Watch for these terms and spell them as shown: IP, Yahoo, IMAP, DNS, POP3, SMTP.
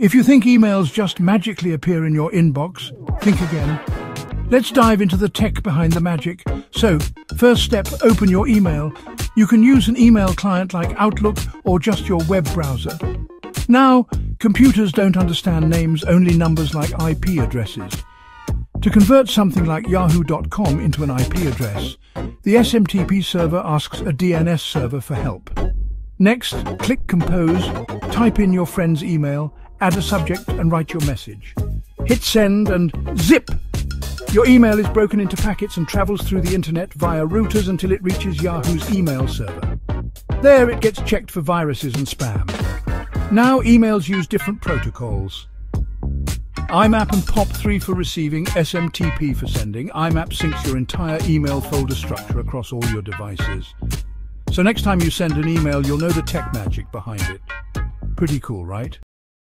If you think emails just magically appear in your inbox, think again. Let's dive into the tech behind the magic. So, first step, open your email. You can use an email client like Outlook or just your web browser. Now, computers don't understand names, only numbers like IP addresses. To convert something like yahoo.com into an IP address, the SMTP server asks a DNS server for help. Next, click Compose, type in your friend's email, add a subject and write your message. Hit send and zip! Your email is broken into packets and travels through the internet via routers until it reaches Yahoo's email server. There it gets checked for viruses and spam. Now emails use different protocols. IMAP and POP3 for receiving, SMTP for sending. IMAP syncs your entire email folder structure across all your devices. So next time you send an email, you'll know the tech magic behind it. Pretty cool, right?